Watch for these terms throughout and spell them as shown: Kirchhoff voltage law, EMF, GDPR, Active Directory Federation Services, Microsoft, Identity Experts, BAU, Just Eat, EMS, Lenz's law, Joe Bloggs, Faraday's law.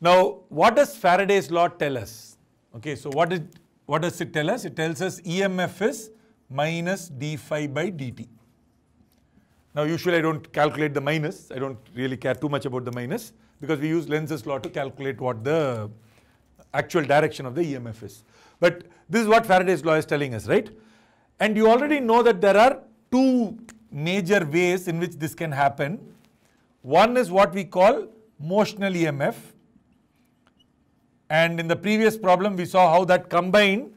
Now, what does Faraday's law tell us? Okay, so what does it tell us? It tells us EMF is minus d phi by dt. Now, usually I don't calculate the minus. I don't really care too much about the minus because we use Lenz's law to calculate what the actual direction of the EMF is. But this is what Faraday's law is telling us, right? And you already know that there are two major ways in which this can happen. One is what we call motional EMF. And in the previous problem, we saw how that combined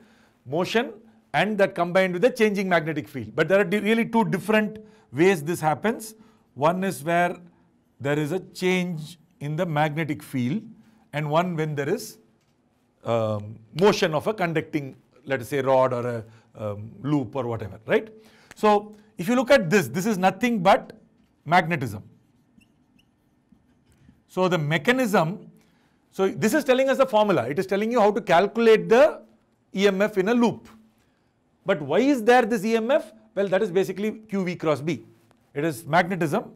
motion and that combined with the changing magnetic field. But there are really two different ways this happens. One is where there is a change in the magnetic field, and one when there is motion of a conducting, let us say, rod or a loop or whatever, right? So if you look at this, this is nothing but magnetism. So the mechanism, so this is telling us the formula. It is telling you how to calculate the EMF in a loop. But why is there this EMF? Well, that is basically QV cross B. It is magnetism.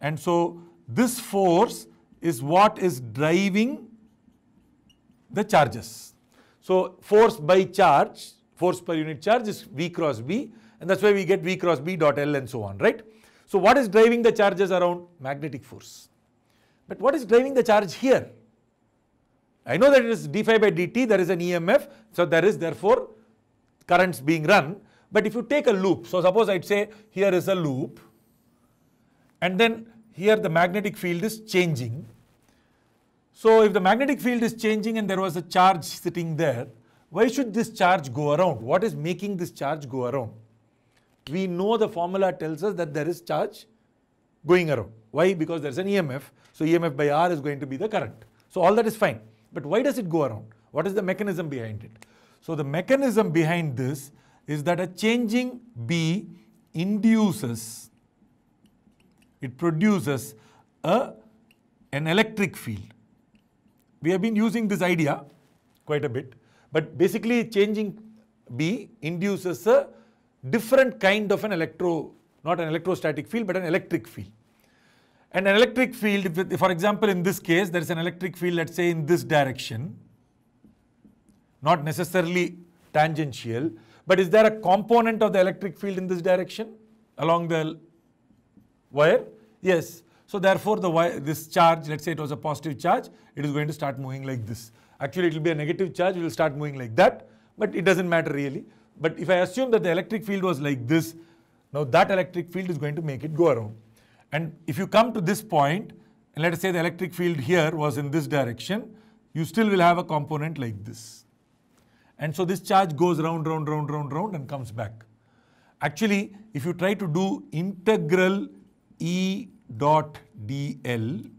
And so this force is what is driving the charges. So force by charge, force per unit charge is V cross B. And that's why we get V cross B dot L and so on, right? So what is driving the charges around? Magnetic force. But what is driving the charge here? I know that it is d phi by dt, there is an EMF. So there is therefore currents being run. But if you take a loop, so suppose I'd say here is a loop and then here the magnetic field is changing. So if the magnetic field is changing and there was a charge sitting there, why should this charge go around? What is making this charge go around? We know the formula tells us that there is charge going around. Why? Because there's an EMF. So EMF by R is going to be the current. So all that is fine. But why does it go around? What is the mechanism behind it? So the mechanism behind this is that a changing B induces, it produces an electric field. We have been using this idea quite a bit, but basically changing B induces a different kind of an not an electrostatic field, but an electric field. And an electric field, for example, in this case, there is an electric field, let's say in this direction, not necessarily tangential. But is there a component of the electric field in this direction along the wire? Yes. So therefore, the wire, this charge, let's say it was a positive charge, it is going to start moving like this. Actually, it will be a negative charge, it will start moving like that. But it doesn't matter really. But if I assume that the electric field was like this, now that electric field is going to make it go around. And if you come to this point, and let us say the electric field here was in this direction, you still will have a component like this. And so this charge goes round, round, round, round, round and comes back. Actually, if you try to do integral E dot dl,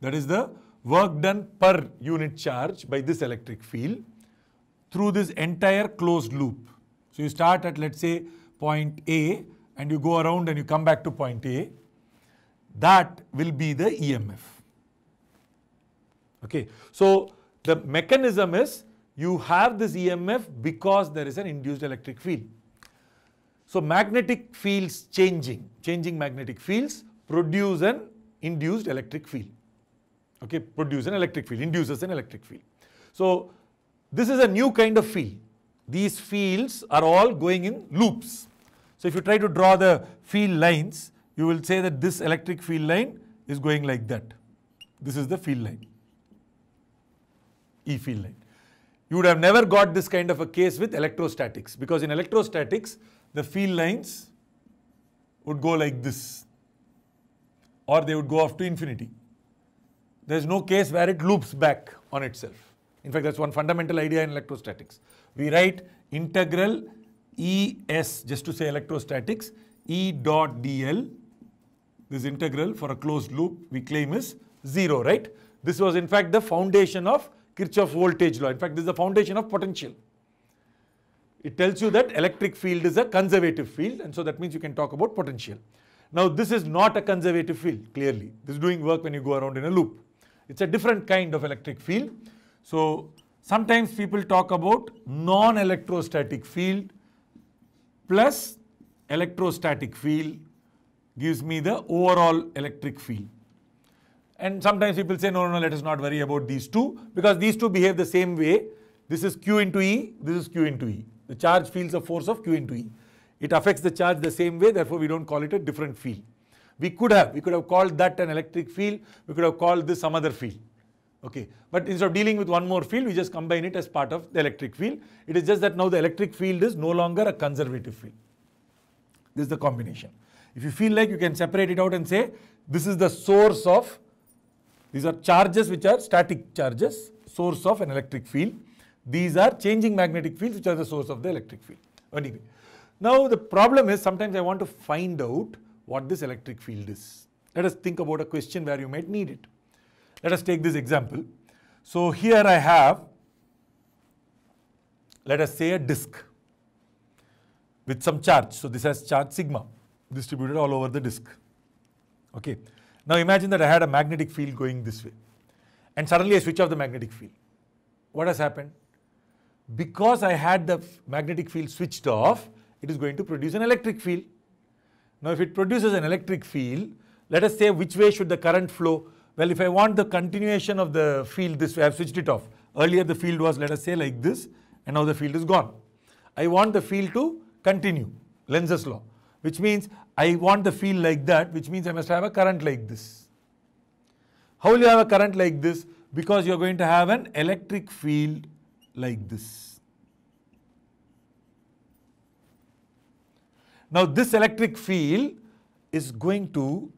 that is the work done per unit charge by this electric field through this entire closed loop. So you start at, let's say, point A and you go around and you come back to point A. That will be the EMF. Okay. So the mechanism is, you have this EMF because there is an induced electric field. So magnetic fields changing magnetic fields produce an induced electric field. Okay, produce an electric field, induces an electric field. So this is a new kind of field. These fields are all going in loops. So if you try to draw the field lines, you will say that this electric field line is going like that. This is the field line, E field line. You would have never got this kind of a case with electrostatics, because in electrostatics, the field lines would go like this, or they would go off to infinity. There is no case where it loops back on itself. In fact, that's one fundamental idea in electrostatics. We write integral ES, just to say electrostatics, E dot dl. This integral for a closed loop we claim is 0, right? This was in fact the foundation of Kirchhoff voltage law. In fact, this is the foundation of potential. It tells you that electric field is a conservative field, and so that means you can talk about potential. Now, this is not a conservative field, clearly. This is doing work when you go around in a loop. It's a different kind of electric field. So sometimes people talk about non-electrostatic field plus electrostatic field gives me the overall electric field. And sometimes people say, no, let us not worry about these two, because these two behave the same way. This is Q into E, this is Q into E. The charge feels the force of Q into E. It affects the charge the same way, therefore we don't call it a different field. We could have called that an electric field, we could have called this some other field. Okay, but instead of dealing with one more field, we just combine it as part of the electric field. It is just that now the electric field is no longer a conservative field. This is the combination. If you feel like, you can separate it out and say, this is the source of, these are charges which are static charges, source of an electric field. These are changing magnetic fields which are the source of the electric field. Anyway, now the problem is, sometimes I want to find out what this electric field is. Let us think about a question where you might need it. Let us take this example. So here I have, let us say, a disk with some charge. So this has charge sigma distributed all over the disk. Okay. Now imagine that I had a magnetic field going this way, and suddenly I switch off the magnetic field. What has happened? Because I had the magnetic field switched off, it is going to produce an electric field. Now if it produces an electric field, let us say, which way should the current flow? Well, if I want the continuation of the field this way, I have switched it off. Earlier the field was, let us say, like this, and now the field is gone. I want the field to continue, Lenz's law, which means I want the field like that, which means I must have a current like this. How will you have a current like this? Because you are going to have an electric field like this. Now this electric field is going to,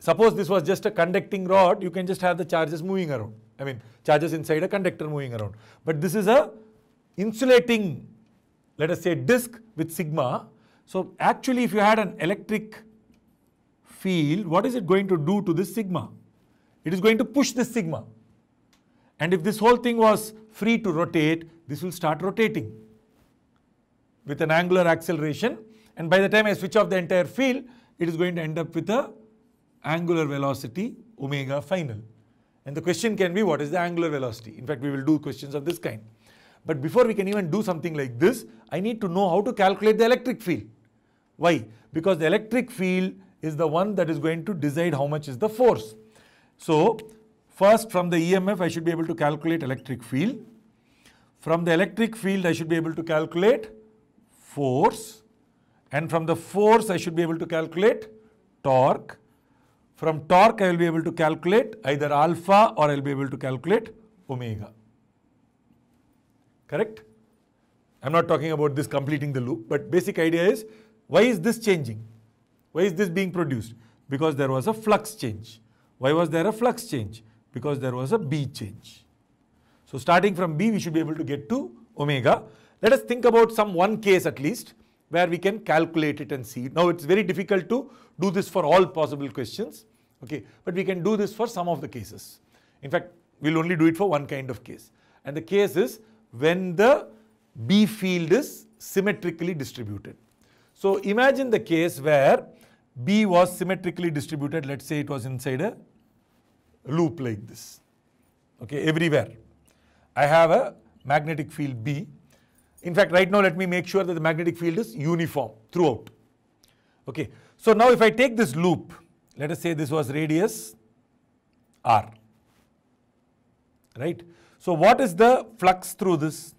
suppose this was just a conducting rod, you can just have the charges moving around. I mean, charges inside a conductor moving around. But this is a insulating, let us say, disk with sigma. So actually, if you had an electric field, what is it going to do to this sigma? It is going to push this sigma. And if this whole thing was free to rotate, this will start rotating with an angular acceleration. And by the time I switch off the entire field, it is going to end up with a angular velocity omega final. And the question can be, what is the angular velocity? In fact, we will do questions of this kind. But before we can even do something like this, I need to know how to calculate the electric field. Why? Because the electric field is the one that is going to decide how much is the force. So first, from the EMF, I should be able to calculate electric field. From the electric field, I should be able to calculate force. And from the force, I should be able to calculate torque. From torque, I will be able to calculate either alpha, or I will be able to calculate omega. Correct? I'm not talking about this completing the loop, but basic idea is, why is this changing? Why is this being produced? Because there was a flux change. Why was there a flux change? Because there was a B change. So starting from B, we should be able to get to omega. Let us think about some one case at least, where we can calculate it and see. Now, it's very difficult to do this for all possible questions, okay? But we can do this for some of the cases. In fact, we'll only do it for one kind of case. And the case is when the B field is symmetrically distributed. So imagine the case where B was symmetrically distributed. Let's say it was inside a loop like this, okay, everywhere. I have a magnetic field B. In fact, right now, let me make sure that the magnetic field is uniform throughout. Okay. So now if I take this loop, let us say this was radius R, right? So what is the flux through this?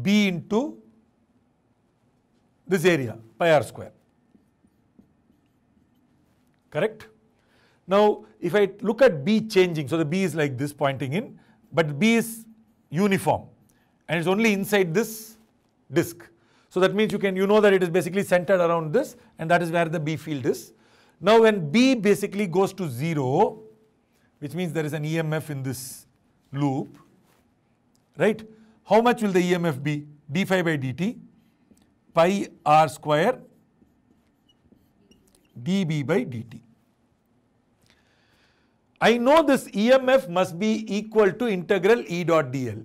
B into this area, pi R square. Correct? Now, if I look at B changing, so the B is like this pointing in, but B is uniform. And it's only inside this disk. So that means you know that it is basically centered around this, and that is where the B field is. Now when B basically goes to 0, which means there is an EMF in this loop, right? How much will the EMF be? d phi by dt, pi r square dB by dt. I know this EMF must be equal to integral E dot dl.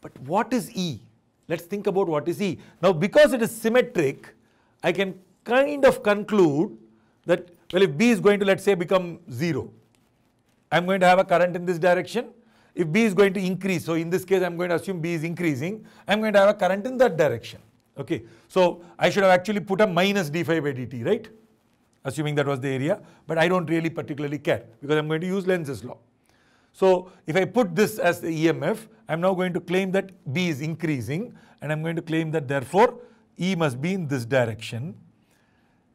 But what is E? Let's think about what is E. Now, because it is symmetric, I can kind of conclude that, well, if B is going to, let's say, become 0, I'm going to have a current in this direction. If B is going to increase, so in this case, I'm going to assume B is increasing, I'm going to have a current in that direction. Okay. So I should have actually put a minus d phi by dt, right? assuming that was the area, but I don't really particularly care because I'm going to use Lenz's law. So if I put this as the EMF, I'm now going to claim that B is increasing, and I'm going to claim that therefore E must be in this direction.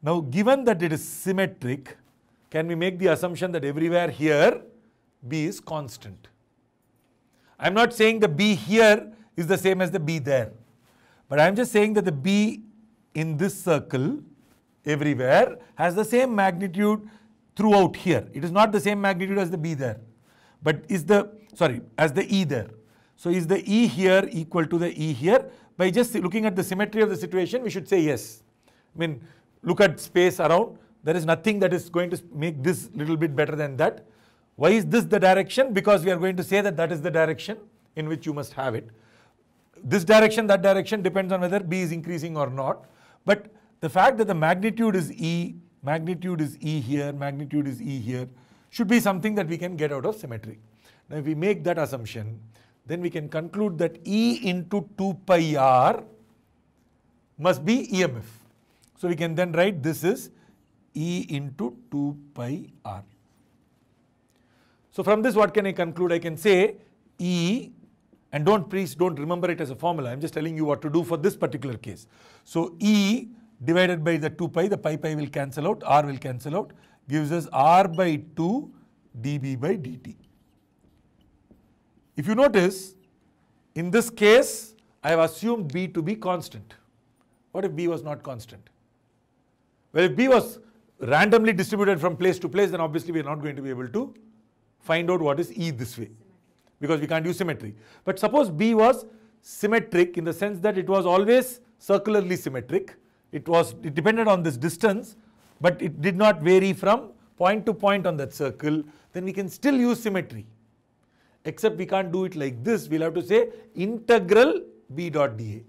Now given that it is symmetric, can we make the assumption that everywhere here B is constant? I'm not saying the B here is the same as the B there, but I'm just saying that the B in this circle everywhere has the same magnitude throughout here. It is not the same magnitude as the B there, but is the, sorry, as the E there. So is the E here equal to the E here? By just looking at the symmetry of the situation, we should say yes. I mean, look at space around. There is nothing that is going to make this little bit better than that. Why is this the direction? Because we are going to say that that is the direction in which you must have it. This direction, that direction depends on whether B is increasing or not. But the fact that the magnitude is E here, magnitude is E here, should be something that we can get out of symmetry. Now if we make that assumption, then we can conclude that E into 2 pi R must be EMF. So we can then write this is E into 2 pi R. So from this, what can I conclude? I can say E, and please don't remember it as a formula. I'm just telling you what to do for this particular case. So E divided by the 2 pi, the pi will cancel out, R will cancel out, gives us R by 2 dB by dt. If you notice, in this case, I have assumed B to be constant. What if B was not constant? Well, if B was randomly distributed from place to place, then obviously we are not going to be able to find out what is E this way, because we can't use symmetry. But suppose B was symmetric in the sense that it was always circularly symmetric. It depended on this distance, but it did not vary from point to point on that circle. Then we can still use symmetry, except we can't do it like this. We'll have to say integral B dot dA.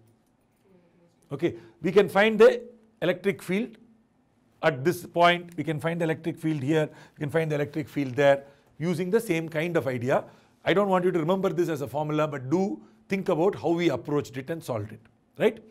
Okay, we can find the electric field at this point. We can find the electric field here. We can find the electric field there using the same kind of idea. I don't want you to remember this as a formula, but do think about how we approached it and solved it, right?